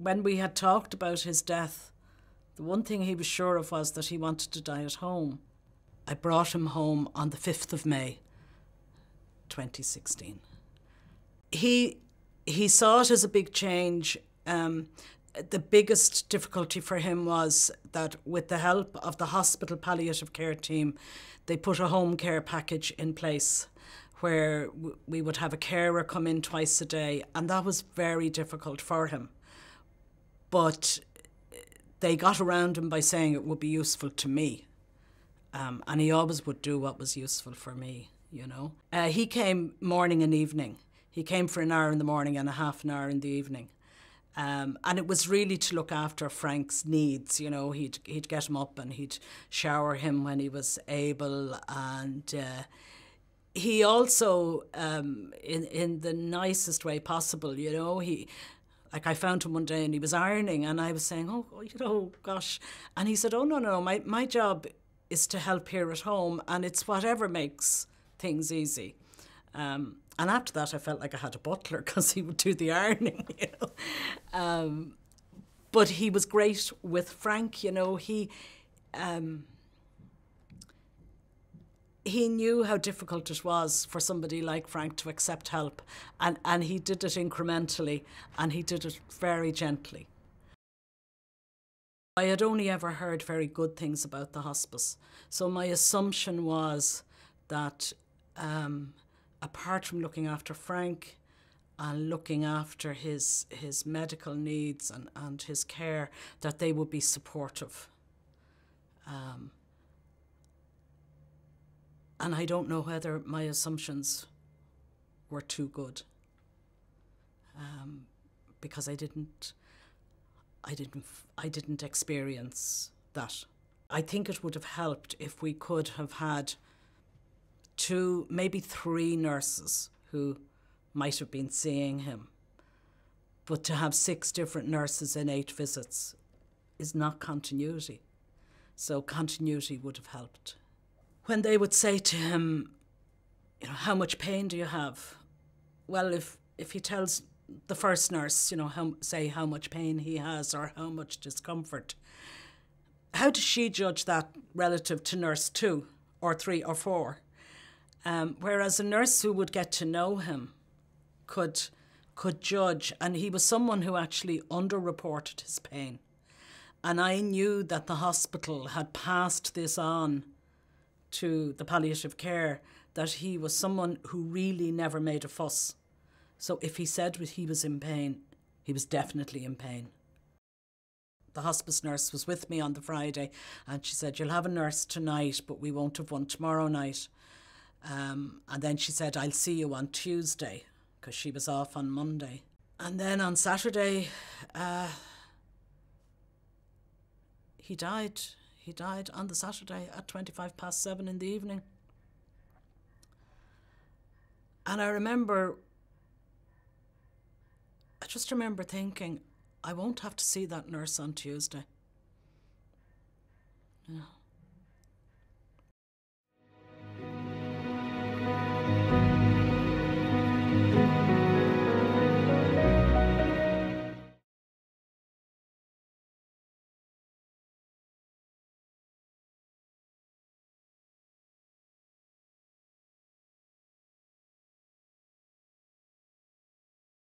when we had talked about his death, the one thing he was sure of was that he wanted to die at home. I brought him home on the 5th of May, 2016. He saw it as a big change. The biggest difficulty for him was that with the help of the hospital palliative care team, they put a home care package in place where we would have a carer come in twice a day, and that was very difficult for him. But they got around him by saying it would be useful to me, and he always would do what was useful for me, you know. He came morning and evening. He came for an hour in the morning and a half an hour in the evening. And it was really to look after Frank's needs, you know. He'd get him up and he'd shower him when he was able. And he also, in the nicest way possible, you know, like I found him one day and he was ironing and I was saying, oh, you know, gosh. And he said, oh, no, no, my job is to help here at home, and it's whatever makes things easy. And after that, I felt like I had a butler because he would do the ironing, you know. But he was great with Frank, you know. He knew how difficult it was for somebody like Frank to accept help, and he did it incrementally, and he did it very gently. I had only ever heard very good things about the hospice, so my assumption was that apart from looking after Frank and looking after his medical needs and his care, that they would be supportive. And I don't know whether my assumptions were too good, because I didn't experience that. I think it would have helped if we could have had 2, maybe 3 nurses who might have been seeing him. But to have 6 different nurses in 8 visits is not continuity. So continuity would have helped. When they would say to him, you know, how much pain do you have? Well, if he tells the first nurse, you know, how much pain he has or how much discomfort, how does she judge that relative to nurse 2 or 3 or 4? Whereas a nurse who would get to know him could judge, and he was someone who actually underreported his pain. And I knew that the hospital had passed this on to the palliative care, that he was someone who really never made a fuss. So if he said he was in pain, he was definitely in pain. The hospice nurse was with me on the Friday, and she said, you'll have a nurse tonight, but we won't have one tomorrow night. And then she said, I'll see you on Tuesday, because she was off on Monday. And then on Saturday, he died. He died on the Saturday at 7:25 in the evening. And I just remember thinking, I won't have to see that nurse on Tuesday. Yeah.